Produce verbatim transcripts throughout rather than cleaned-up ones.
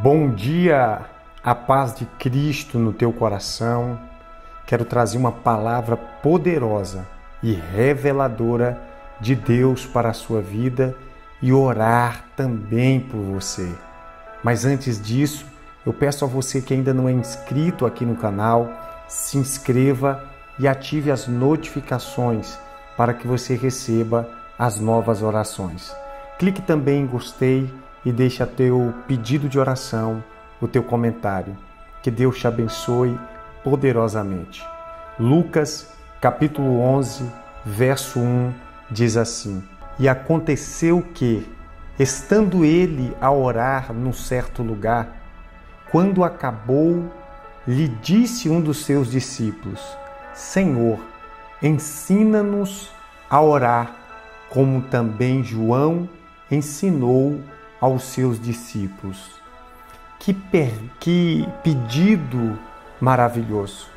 Bom dia, a paz de Cristo no teu coração. Quero trazer uma palavra poderosa e reveladora de Deus para a sua vida e orar também por você. Mas antes disso, eu peço a você que ainda não é inscrito aqui no canal, se inscreva e ative as notificações para que você receba as novas orações. Clique também em gostei e deixa teu pedido de oração, o teu comentário. Que Deus te abençoe poderosamente. Lucas, capítulo onze, verso um, diz assim: E aconteceu que, estando ele a orar num certo lugar, quando acabou, lhe disse um dos seus discípulos: Senhor, ensina-nos a orar, como também João ensinou aos seus discípulos. Que, per... que pedido maravilhoso!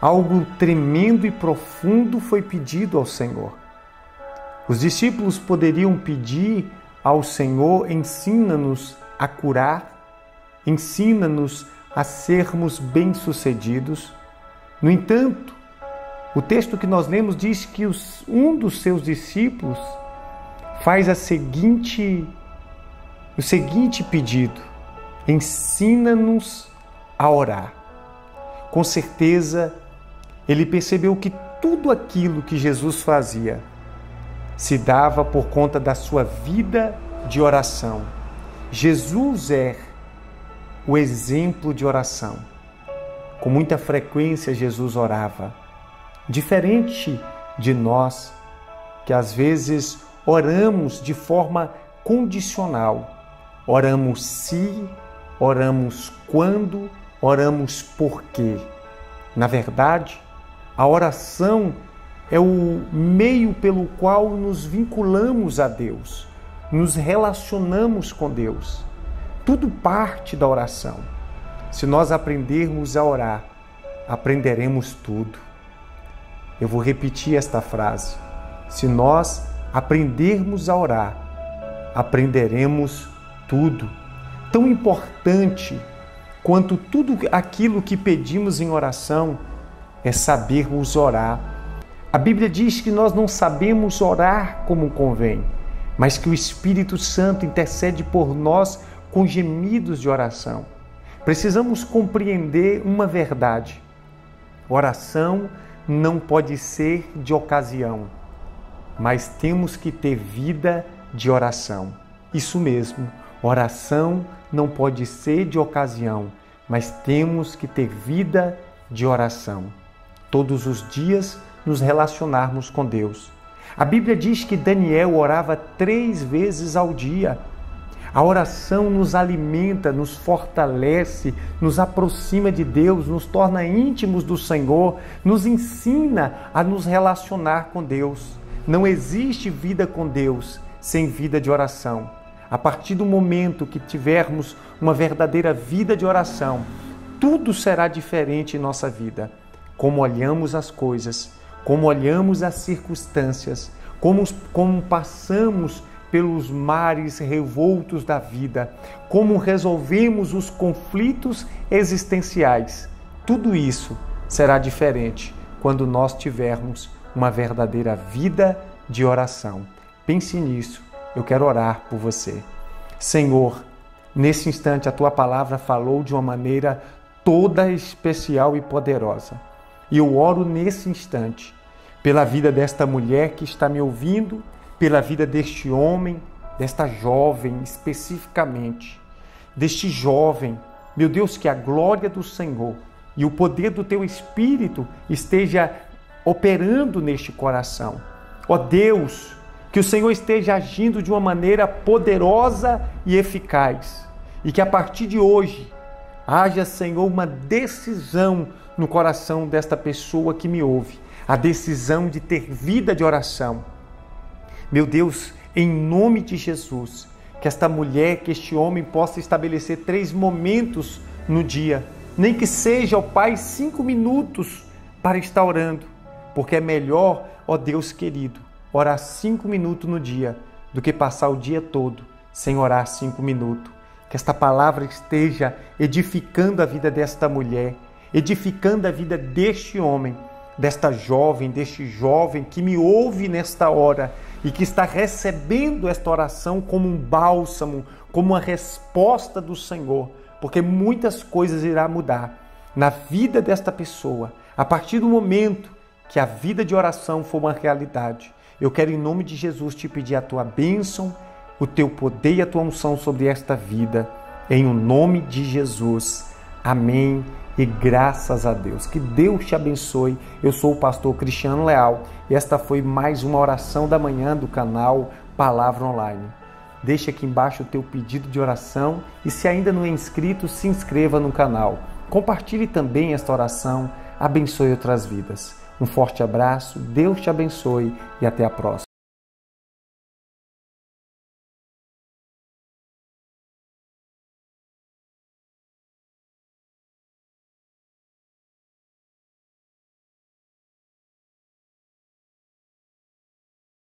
Algo tremendo e profundo foi pedido ao Senhor. Os discípulos poderiam pedir ao Senhor: ensina-nos a curar, ensina-nos a sermos bem-sucedidos. No entanto, o texto que nós lemos diz que os... um dos seus discípulos faz a seguinte O seguinte pedido: ensina-nos a orar. Com certeza, ele percebeu que tudo aquilo que Jesus fazia se dava por conta da sua vida de oração. Jesus é o exemplo de oração. Com muita frequência, Jesus orava. Diferente de nós, que às vezes oramos de forma condicional. Oramos se, oramos quando, oramos por quê. Na verdade, a oração é o meio pelo qual nos vinculamos a Deus, nos relacionamos com Deus. Tudo parte da oração. Se nós aprendermos a orar, aprenderemos tudo. Eu vou repetir esta frase: se nós aprendermos a orar, aprenderemos tudo. Tudo, tão importante quanto tudo aquilo que pedimos em oração é sabermos orar. A Bíblia diz que nós não sabemos orar como convém, mas que o Espírito Santo intercede por nós com gemidos de oração. Precisamos compreender uma verdade: oração não pode ser de ocasião, mas temos que ter vida de oração. Isso mesmo. Oração não pode ser de ocasião, mas temos que ter vida de oração. Todos os dias nos relacionarmos com Deus. A Bíblia diz que Daniel orava três vezes ao dia. A oração nos alimenta, nos fortalece, nos aproxima de Deus, nos torna íntimos do Senhor, nos ensina a nos relacionar com Deus. Não existe vida com Deus sem vida de oração. A partir do momento que tivermos uma verdadeira vida de oração, tudo será diferente em nossa vida. Como olhamos as coisas, como olhamos as circunstâncias, como, como passamos pelos mares revoltos da vida, como resolvemos os conflitos existenciais. Tudo isso será diferente quando nós tivermos uma verdadeira vida de oração. Pense nisso. Eu quero orar por você. Senhor, nesse instante a Tua palavra falou de uma maneira toda especial e poderosa. E eu oro nesse instante pela vida desta mulher que está me ouvindo, pela vida deste homem, desta jovem especificamente, deste jovem. Meu Deus, que a glória do Senhor e o poder do Teu Espírito esteja operando neste coração. Ó Deus, que o Senhor esteja agindo de uma maneira poderosa e eficaz. E que a partir de hoje haja, Senhor, uma decisão no coração desta pessoa que me ouve. A decisão de ter vida de oração. Meu Deus, em nome de Jesus, que esta mulher, que este homem possa estabelecer três momentos no dia. Nem que seja, ó Pai, cinco minutos para estar orando. Porque é melhor, ó Deus querido, orar cinco minutos no dia do que passar o dia todo sem orar cinco minutos. que esta palavra esteja edificando a vida desta mulher, edificando a vida deste homem, desta jovem, deste jovem que me ouve nesta hora e que está recebendo esta oração como um bálsamo, como uma resposta do Senhor, porque muitas coisas irá mudar na vida desta pessoa, a partir do momento que a vida de oração for uma realidade. Eu quero, em nome de Jesus, te pedir a tua bênção, o teu poder e a tua unção sobre esta vida, em o nome de Jesus. Amém. E graças a Deus. Que Deus te abençoe. Eu sou o pastor Cristiano Leal e esta foi mais uma oração da manhã do canal Palavra Online. Deixa aqui embaixo o teu pedido de oração e, se ainda não é inscrito, se inscreva no canal. Compartilhe também esta oração. Abençoe outras vidas. Um forte abraço. Deus te abençoe e até a próxima.